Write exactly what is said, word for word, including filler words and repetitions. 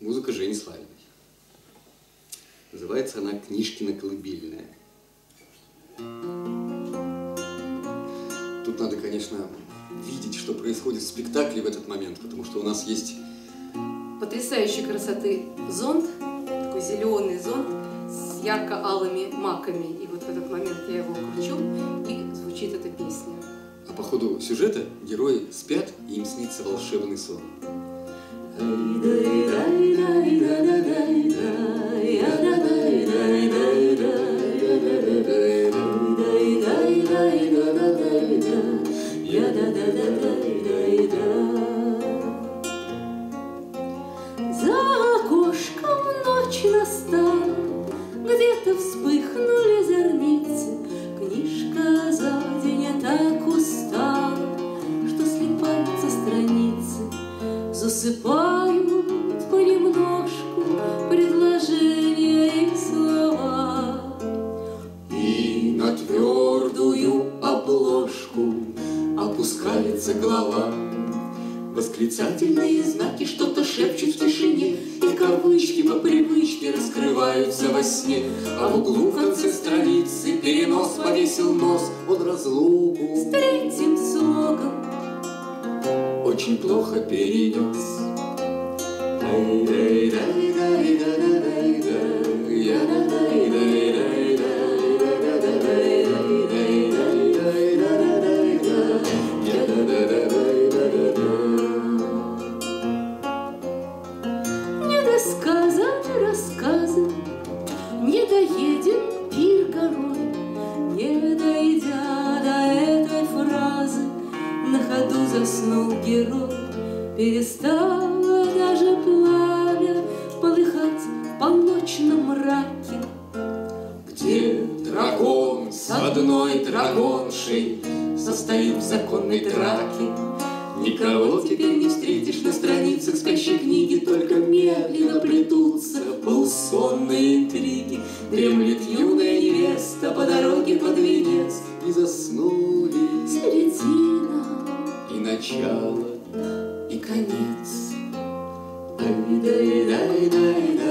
Музыка Жени Славиной. Называется она «Книжкина колыбельная». Тут надо, конечно, видеть, что происходит в спектакле в этот момент, потому что у нас есть потрясающей красоты зонт, такой зеленый зонт с ярко-алыми маками. И вот в этот момент я его кручу, и звучит эта песня. А по ходу сюжета герои спят, и им снится волшебный сон. За окошком ночь настала, где-то вспыхнули зорницы. Книжка за день так устала, что слипаются страницы. Засыпают понемножку предложения и слова, и на твердую обложку опускается голова. Восклицательные знаки что-то шепчут в тишине, и кавычки по привычке раскрываются во сне. А в углу в конце страницы перенос повесил нос от разлуку с третьим слогом очень плохо перенес. Недосказаны рассказы, недоеден пир горой. Не дойдя до этой фразы, на ходу заснул герой. Перестало даже пламя полыхать в полночном мраке, где дракон с одной драконшей состоит в законной драке. Никого теперь не встретишь на страницах спящей книги, только медленно плетутся полусонные интриги. Дремлет юная невеста по дороге под венец, и заснули середина, и начало, и конец. Ай-дай-дай-дай-дай.